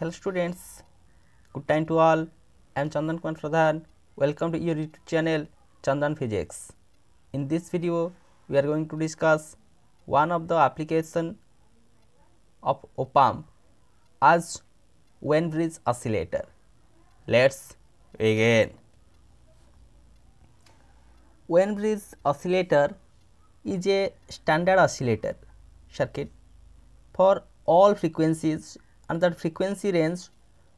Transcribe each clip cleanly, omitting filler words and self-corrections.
Hello students, good time to all. I am Chandan Kumar Pradhan. Welcome to your YouTube channel Chandan Physics. In this video, we are going to discuss one of the application of OPAMP as Wien bridge oscillator. Let's begin. Wien bridge oscillator is a standard oscillator circuit for all frequencies and that frequency range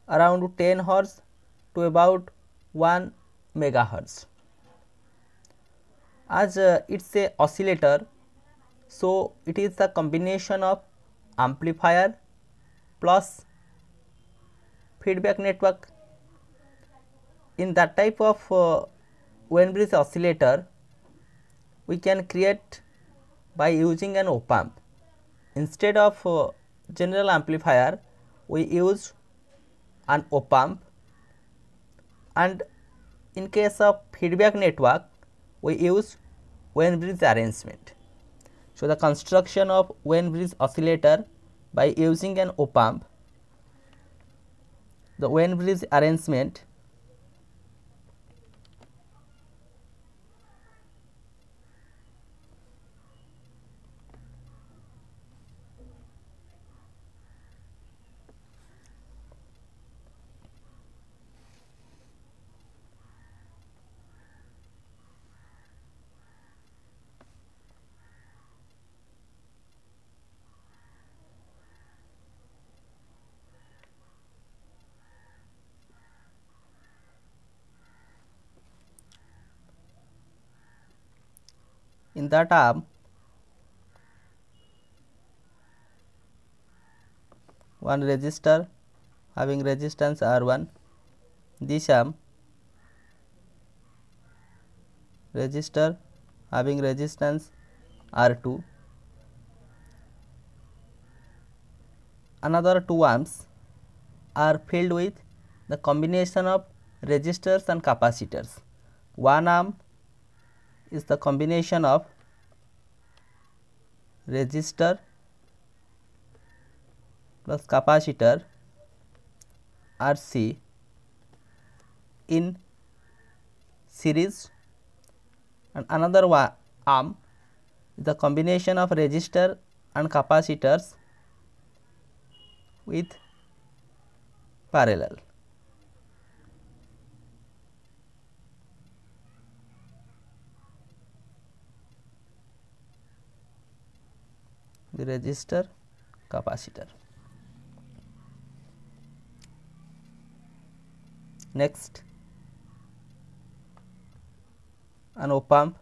around 10 Hz to about 1 MHz. As it's a oscillator, so it is the combination of amplifier plus feedback network. In that type of Wien bridge oscillator, we can create by using an op-amp. Instead of general amplifier, we use an op-amp, and in case of feedback network, we use Wien bridge arrangement. So, the construction of Wien bridge oscillator by using an op-amp, the Wien bridge arrangement in that arm, one resistor having resistance R1, this arm resistor having resistance R2, another two arms are filled with the combination of resistors and capacitors. One arm is the combination of resistor plus capacitor RC in series, and another arm is the combination of resistor and capacitors with parallel. The resistor, capacitor. Next, an op-amp.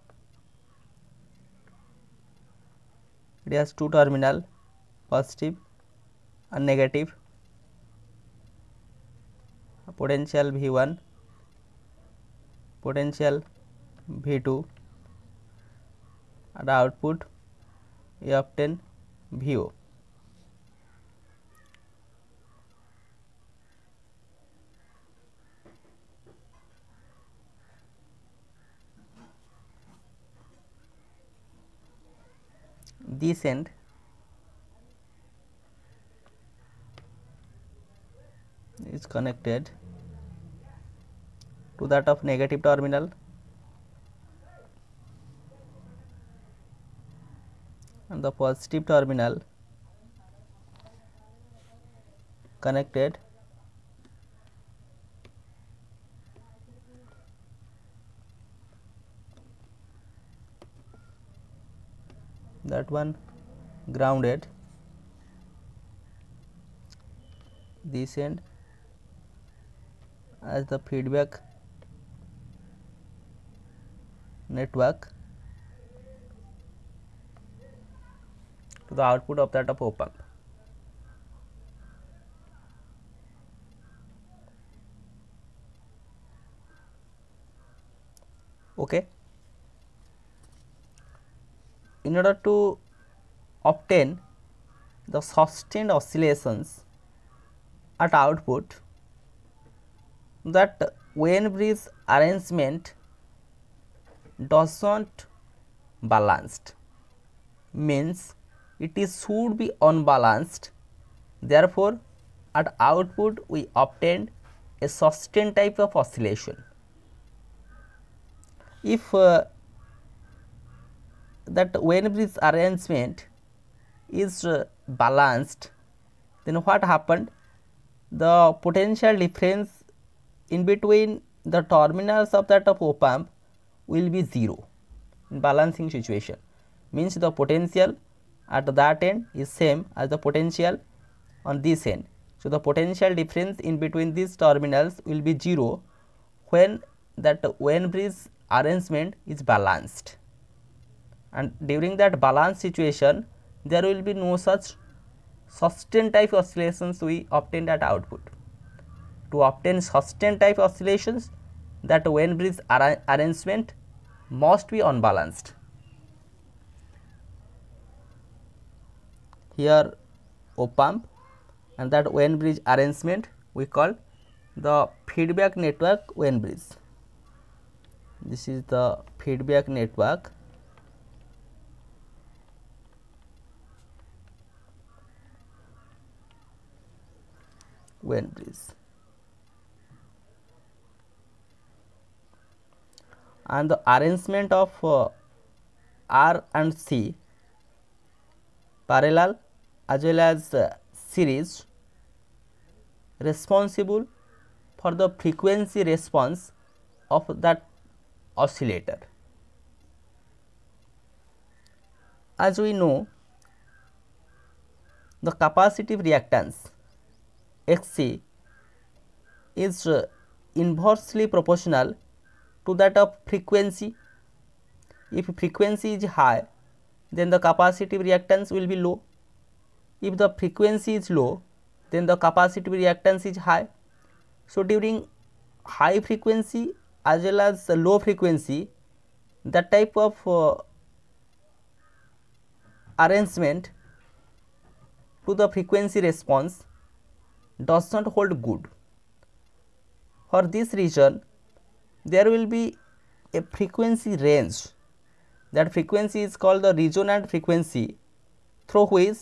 It has two terminal, positive and negative. Potential V1, potential V2, and output we obtain VO. This end is connected to that of negative terminal, and the positive terminal connected that one grounded, this end as the feedback network to the output of that of op-amp. Okay. In order to obtain the sustained oscillations at output, that Wien bridge arrangement does not balanced, means it should be unbalanced. Therefore, At output, we obtained a sustained type of oscillation. If that Wien bridge arrangement is balanced, then what happened? The potential difference in between the terminals of that of op-amp will be 0 in balancing situation, means the potential at that end is same as the potential on this end. So, the potential difference in between these terminals will be 0 when that Wien bridge arrangement is balanced, and during that balanced situation there will be no such sustained type oscillations we obtained at output. To obtain sustained type oscillations, that Wien bridge arrangement must be unbalanced. Here op-amp and that Wien bridge arrangement we call the feedback network Wien bridge. This is the feedback network. Wien bridge, and the arrangement of R and C, parallel as well as series, responsible for the frequency response of that oscillator. As we know, the capacitive reactance XC is inversely proportional to that of frequency. If frequency is high, then the capacitive reactance will be low. If the frequency is low, then the capacitive reactance is high. So, during high frequency as well as low frequency, that type of arrangement to the frequency response does not hold good. For this reason, there will be a frequency range. That frequency is called the resonant frequency, through which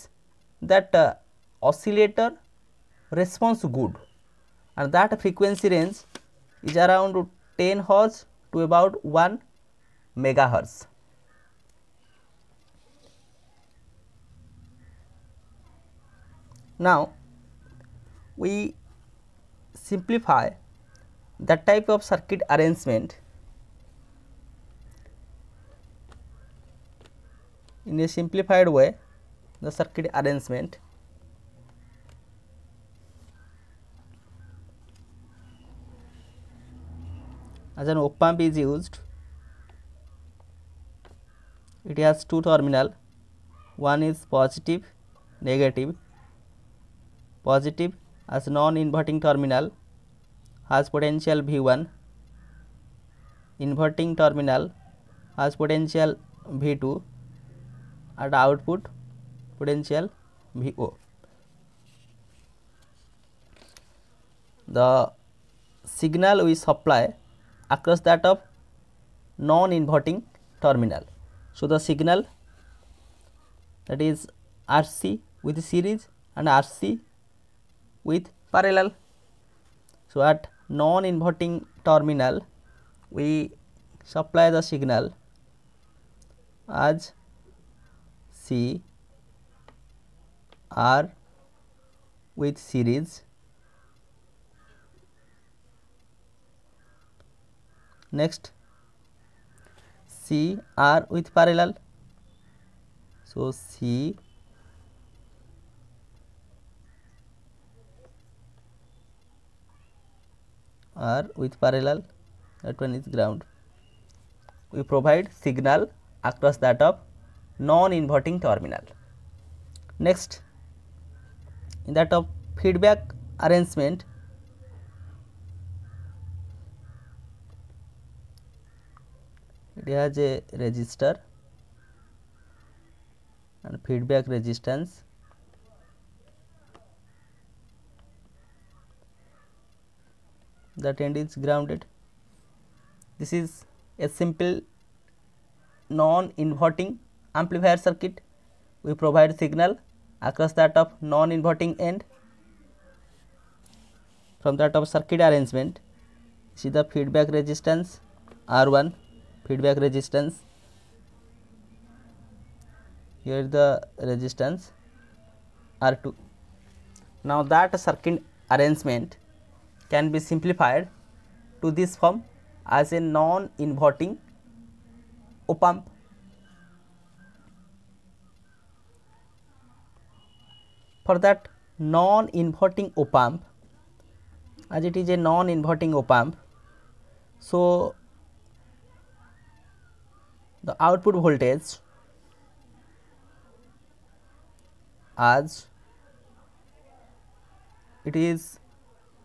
that oscillator responds good, and that frequency range is around 10 Hz to about 1 megahertz. Now, we simplify that type of circuit arrangement in a simplified way. The circuit arrangement as an op-amp is used. It has two terminal, one is positive, negative. Positive as non-inverting terminal has potential V1, inverting terminal has potential V2, at output potential VO. The signal we supply across that of non-inverting terminal. So, the signal that is RC with series and RC with parallel. So, at non-inverting terminal we supply the signal as C R with series. Next, C R with parallel. So, C R with parallel, that one is ground. We provide signal across that of non-inverting terminal. Next, in that of feedback arrangement, it has a resistor and feedback resistance. That end is grounded. This is a simple non-inverting amplifier circuit. We provide signal across that of non-inverting end. from that of circuit arrangement. See the feedback resistance R1, feedback resistance, here is the resistance R2. Now that circuit arrangement can be simplified to this form as a non-inverting OPAMP. For that non-inverting OPAMP, as it is a non-inverting OPAMP, so the output voltage as it is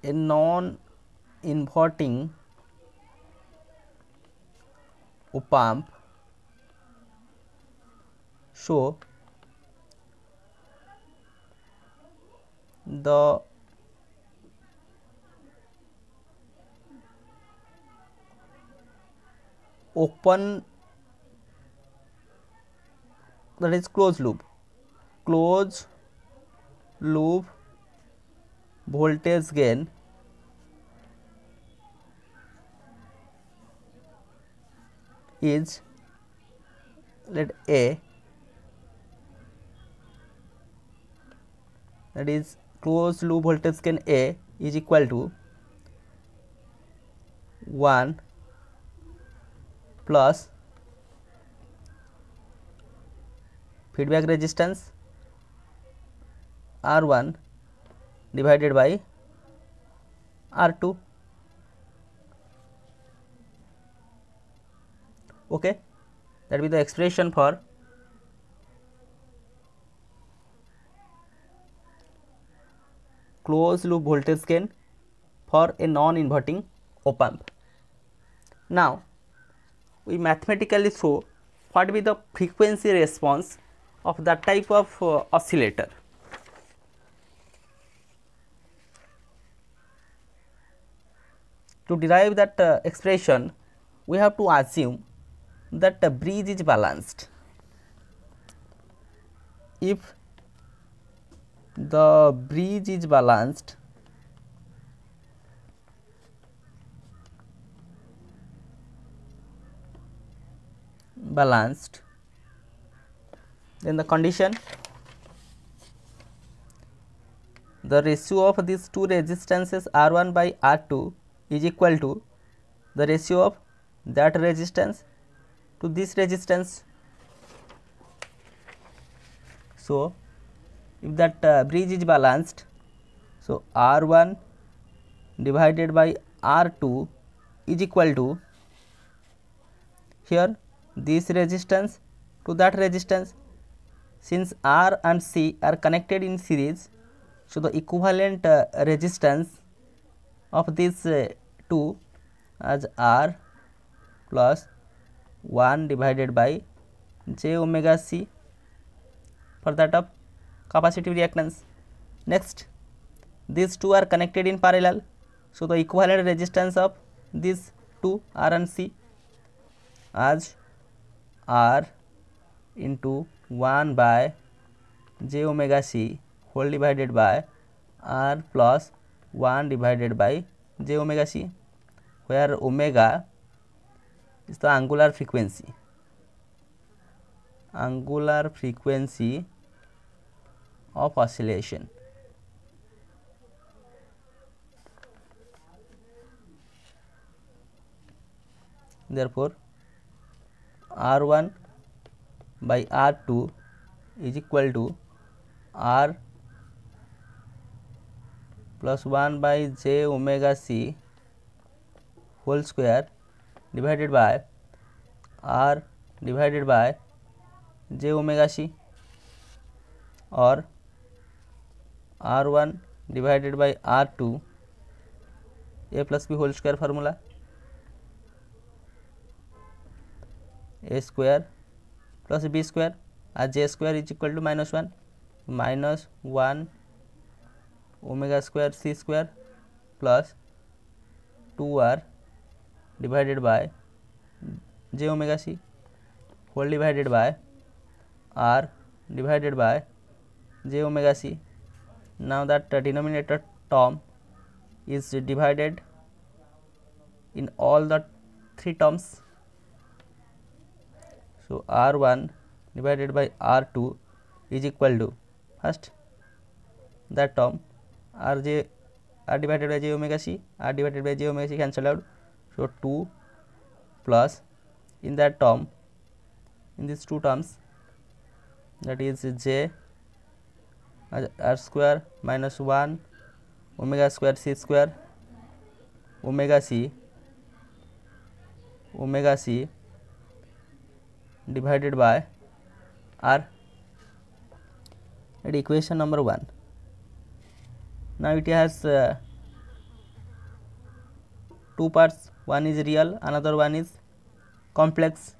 a non-inverting OPAMP, so the open, that is closed loop voltage gain is let A, that is closed loop voltage gain A is equal to 1 plus feedback resistance R1 divided by R2. Okay, that will be the expression for closed loop voltage gain for a non-inverting op-amp. Now, we mathematically show what will be the frequency response of that type of oscillator. To derive that expression, we have to assume that the bridge is balanced. If the bridge is balanced, then the condition, the ratio of these two resistances R1 by R2 is equal to the ratio of that resistance to this resistance. So, if that bridge is balanced, so R1 divided by R2 is equal to here this resistance to that resistance. Since R and C are connected in series, so the equivalent resistance of these two as R plus 1 divided by j omega C for that of capacitive reactance. Next, these two are connected in parallel, so the equivalent resistance of these two R and C as R into 1 by j omega C whole divided by R plus 1 divided by j omega C, where omega is the angular frequency. Angular frequency of oscillation. Therefore, R1 by R2 is equal to R plus 1 by j omega C whole square divided by R divided by j omega C, or R1 divided by R2 a plus b whole square formula, a square plus b square as j square is equal to minus 1 omega square c square plus 2R divided by j omega c whole divided by R divided by j omega c. Now that denominator term is divided in all the three terms. So, R1 divided by R2 is equal to first that term R divided by j omega c, R divided by j omega c cancel out. So, 2 plus in that term, in these two terms, that is j R square minus 1 omega square omega c divided by R, at equation number 1. Now it has two parts, one is real, another one is complex.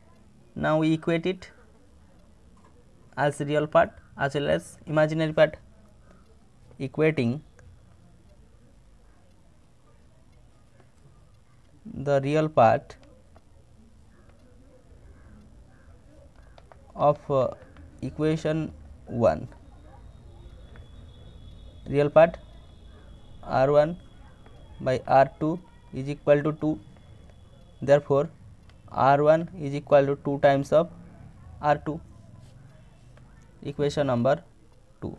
Now we equate it as real part as well as imaginary part. Equating the real part of equation 1, real part R1 by R2 is equal to 2. Therefore, R1 is equal to 2 times of R2, equation number 2.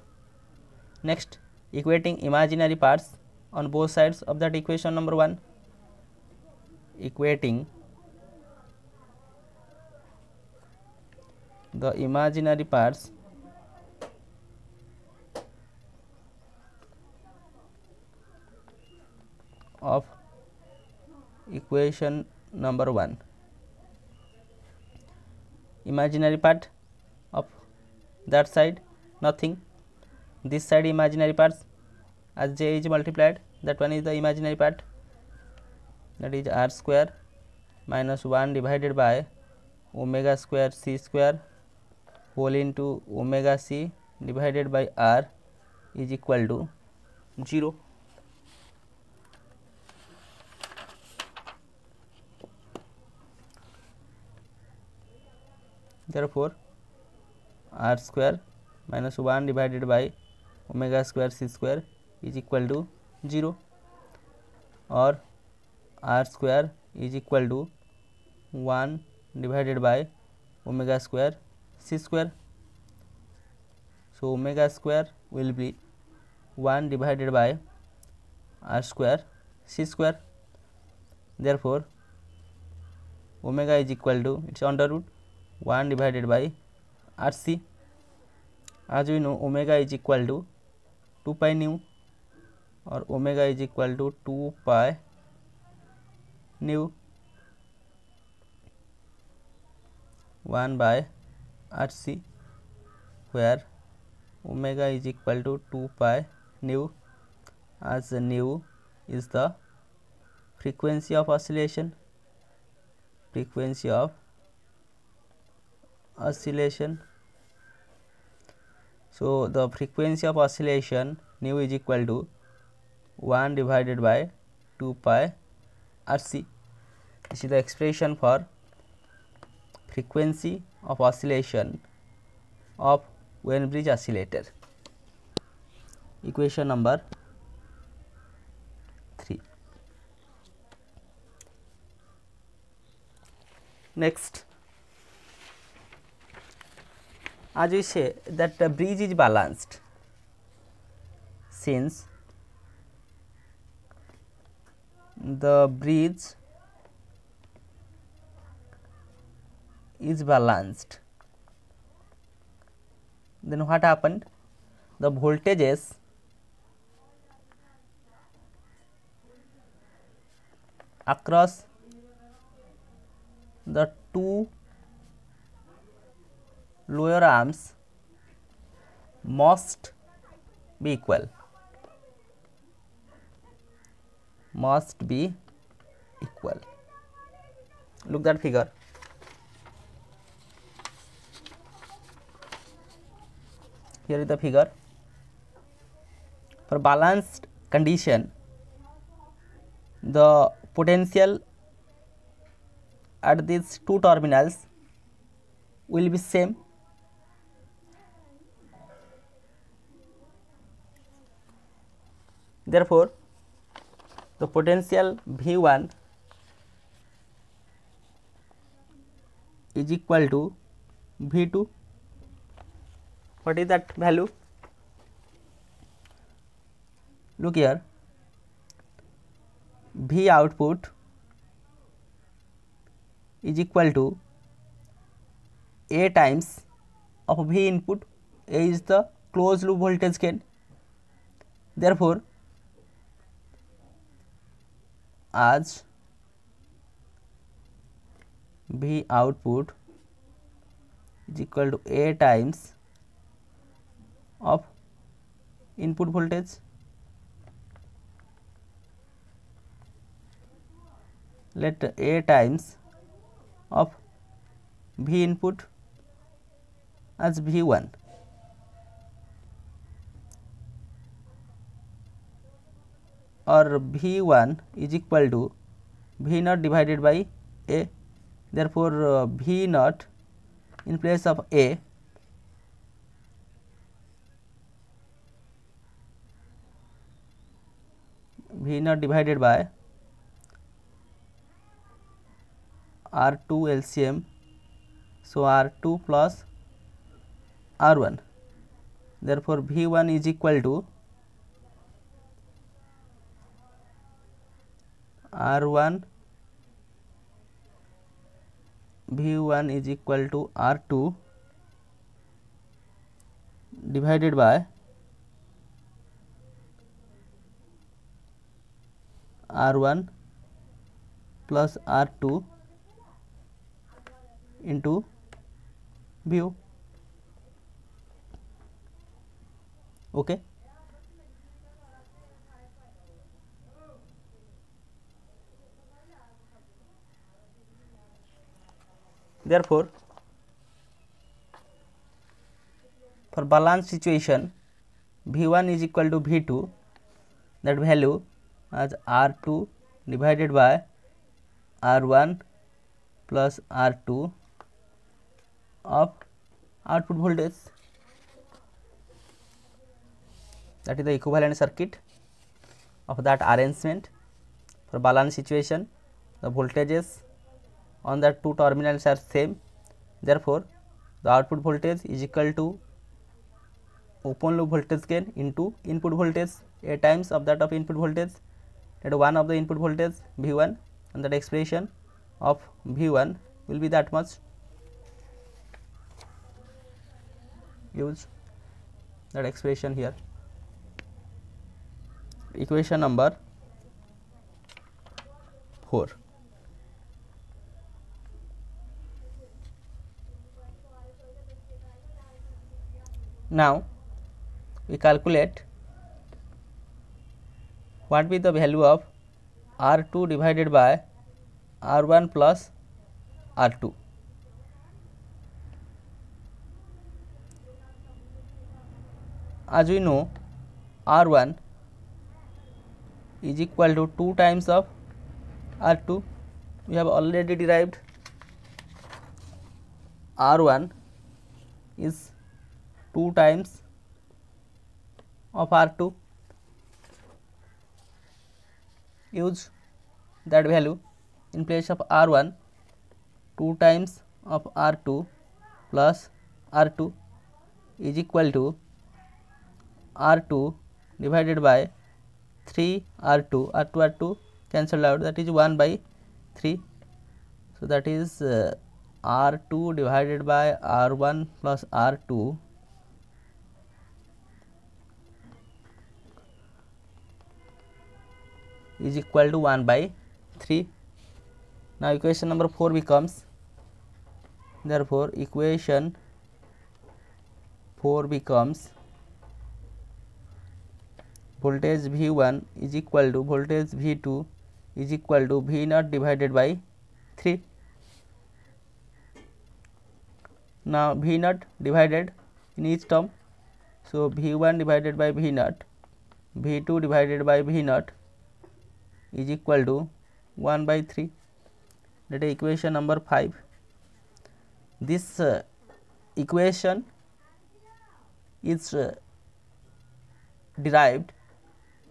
Next, equating imaginary parts on both sides of that equation number 1. Equating the imaginary parts of equation number 1. Imaginary part of that side nothing, this side imaginary parts, as j is multiplied, that one is the imaginary part, that is R square minus 1 divided by omega square c square whole into omega c divided by R is equal to 0. Therefore, R square minus 1 divided by omega square c square is equal to 0, or R square is equal to 1 divided by omega square c square. So, omega square will be 1 divided by R square c square. Therefore, omega is equal to its under root 1 divided by R c. As we know, omega is equal to 2 pi nu, or omega is equal to 2 pi nu 1 by R c, where omega is equal to 2 pi nu, as nu is the frequency of oscillation, So, the frequency of oscillation nu is equal to 1 divided by 2 pi R c. This is the expression for frequency of oscillation of Wien bridge oscillator. Equation number 3. Next, as we say that the bridge is balanced, since the bridge is balanced, then what happened? The voltages across the two lower arms must be equal. Look that figure. Here is the figure. For balanced condition, the potential at these two terminals will be same. Therefore, So, potential V1 is equal to V2. What is that value? Look here, V output is equal to A times of V input. A is the closed loop voltage gain. Therefore, as V output is equal to A times of input voltage. Let A times of V input as V1. Or V1 is equal to V0 divided by A. Therefore, V0 in place of A V0 divided by R2 LCM. So, R2 plus R1. Therefore, V1 is equal to R1 V1 is equal to R2 divided by R1 plus R2 into V. Okay. Therefore, for balanced situation, V1 is equal to V2, that value as R2 divided by R1 plus R2 of output voltage. That is the equivalent circuit of that arrangement. For balanced situation, the voltages on the two terminals are same. Therefore, the output voltage is equal to open loop voltage gain into input voltage, A times of that of input voltage. That one of the input voltage V1, and that expression of V1 will be that much. Use that expression here. Equation number 4. Now, we calculate what be the value of R2 divided by R1 plus R2. As we know, R1 is equal to 2 times of R2. We have already derived. R1 is 2 times of R2. Use that value in place of R1, 2 times of R2 plus R2 is equal to R2 divided by 3 R2. R2 R2 cancelled out, that is 1 by 3. So, that is R2 divided by R1 plus R2. Is equal to 1 by 3. Now, equation number 4 becomes, therefore, equation 4 becomes voltage V1 is equal to voltage V2 is equal to V0 divided by 3. Now, V0 divided in each term. So, V1 divided by V0, V2 divided by V0 is equal to 1 by 3. That is equation number 5. This equation is derived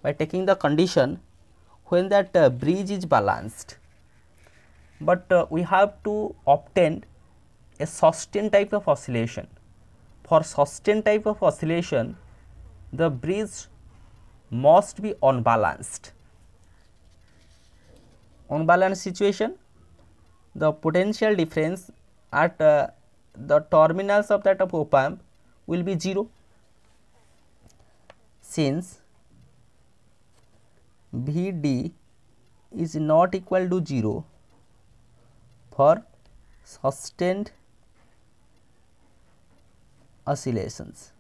by taking the condition when that bridge is balanced, but we have to obtain a sustained type of oscillation. For sustained type of oscillation, the bridge must be unbalanced. Unbalanced situation, the potential difference at the terminals of that of op-amp will be 0, since Vd is not equal to 0 for sustained oscillations.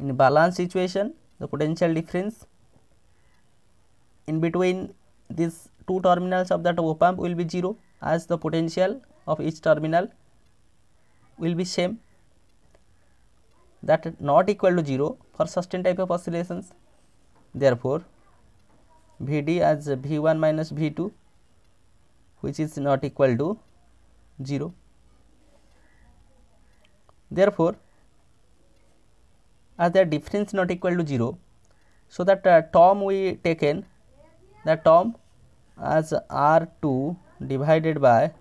In balanced situation, the potential difference in between these two terminals of that op-amp will be 0, as the potential of each terminal will be same, that not equal to 0 for sustained type of oscillations. Therefore, Vd as V1 minus V2, which is not equal to 0. Therefore, as the difference not equal to 0, so that term we taken, the term as R2 divided by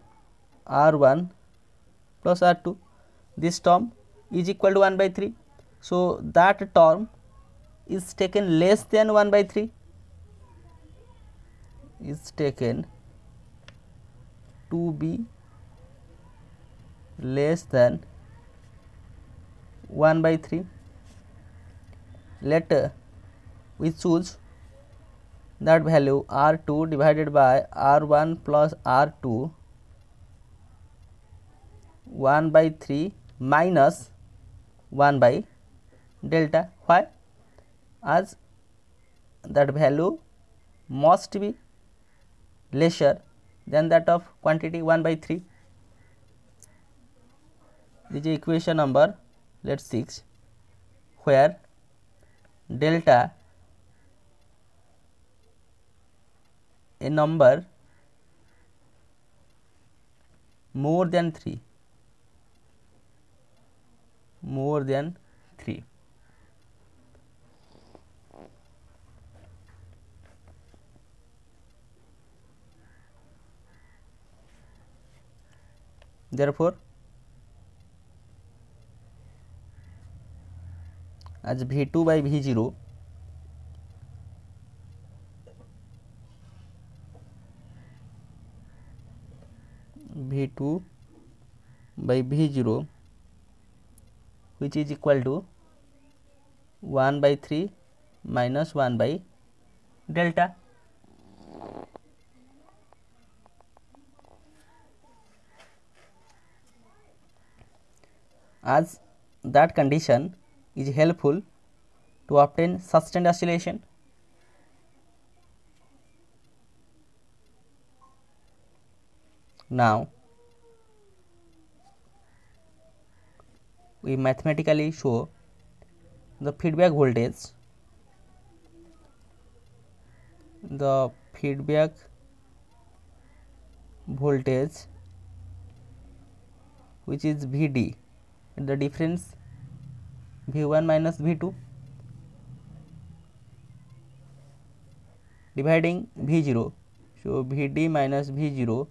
R1 plus R2, this term is equal to 1 by 3. So, that term is taken less than 1 by 3, is taken to be less than 1 by 3. Let we choose that value R2 divided by R1 plus R2, 1 by 3 minus 1 by delta. Why? As that value must be lesser than that of quantity 1 by 3. This is equation number 6, where delta, a number more than 3, Therefore, as V2 by V0 which is equal to 1 by 3 minus 1 by delta. As that condition is helpful to obtain sustained oscillation. Now, we mathematically show the feedback voltage. The feedback voltage, which is Vd, the difference V1 minus V2, dividing V0. So, Vd minus V0,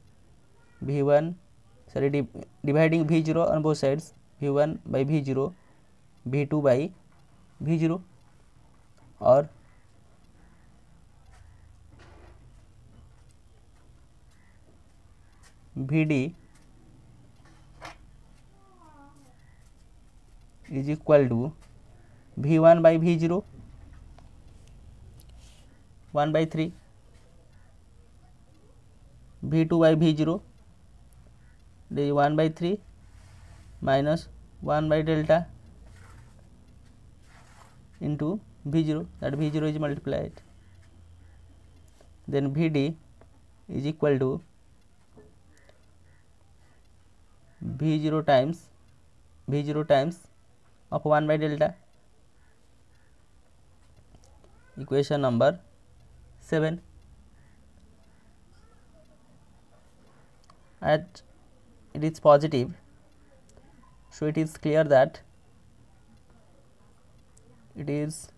V1, dividing V0 on both sides, V1 by V0, V2 by V0, or Vd is equal to V1 by V0, 1 by 3, V2 by V0, this is 1 by 3 minus 1 by delta into V0, that V0 is multiplied. Then Vd is equal to V0 times of 1 by delta. Equation number 7. At it is positive, so it is clear that it is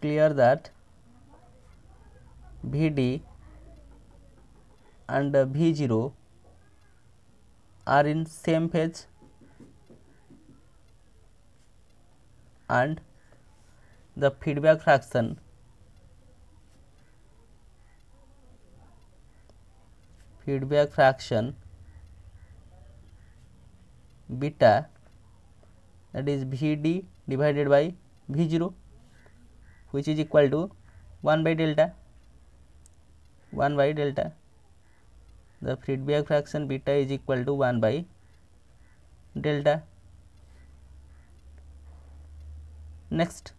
clear that Vd and V0 are in same phase and the feedback fraction beta, that is Vd divided by V0, which is equal to 1 by delta. The feedback fraction beta is equal to 1 by delta. Next,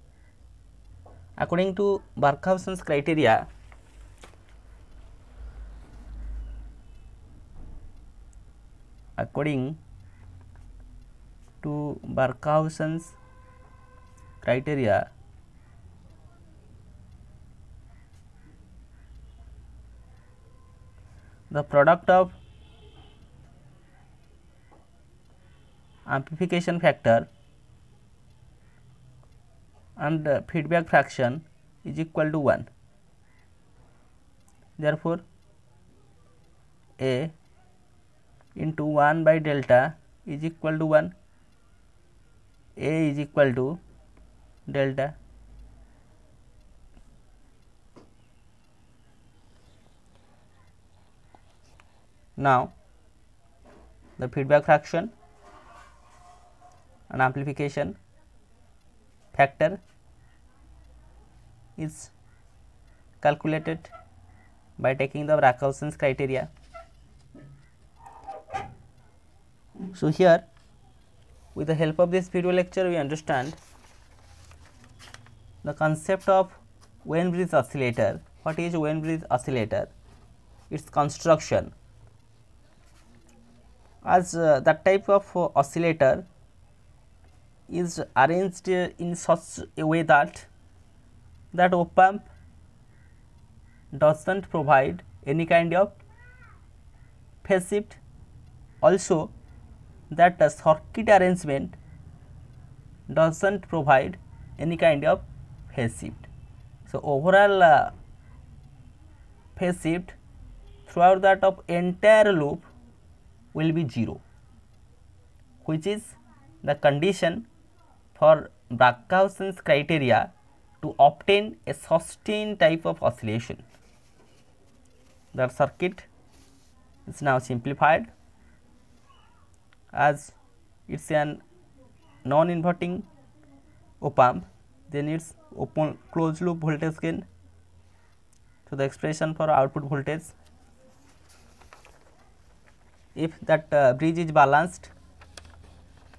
according to Barkhausen's criteria, the product of amplification factor and the feedback fraction is equal to 1. Therefore, A into 1 by delta is equal to 1. A is equal to delta. Now, the feedback fraction and amplification factor is calculated by taking the Barkhausen's criteria. So, here with the help of this video lecture we understand the concept of Wien bridge oscillator. What is Wien bridge oscillator? Its construction. As that type of oscillator is arranged in such a way that op-amp does not provide any kind of phase shift, also that the circuit arrangement does not provide any kind of phase shift. So, overall phase shift throughout that of entire loop will be 0, which is the condition for Barkhausen's criteria to obtain a sustained type of oscillation. The circuit is now simplified as it's an non-inverting op-amp, then it's open closed loop voltage gain. So, the expression for output voltage, if that bridge is balanced,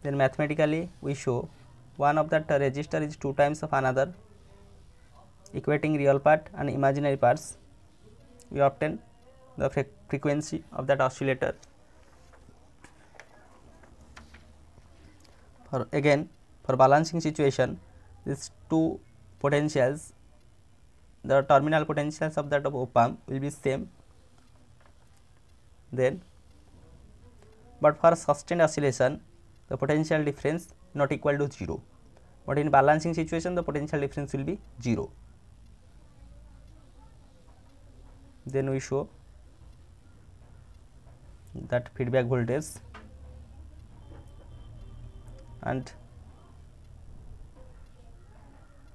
then mathematically we show one of that resistor is 2 times of another, equating real part and imaginary parts. We obtain the frequency of that oscillator. For balancing situation, these two potentials, the terminal potentials of that of op-amp will be same. But for sustained oscillation, the potential difference not equal to 0. But in balancing situation, the potential difference will be 0. Then we show that feedback voltage and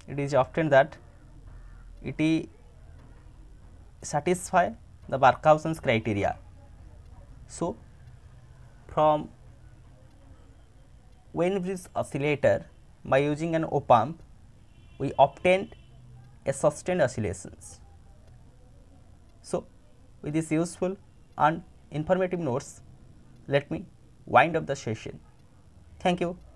it is often that it satisfy the Barkhausen's criteria. So, from Wien bridge oscillator, by using an op-amp, we obtained a sustained oscillations. So, with this useful and informative notes, let me wind up the session. Thank you.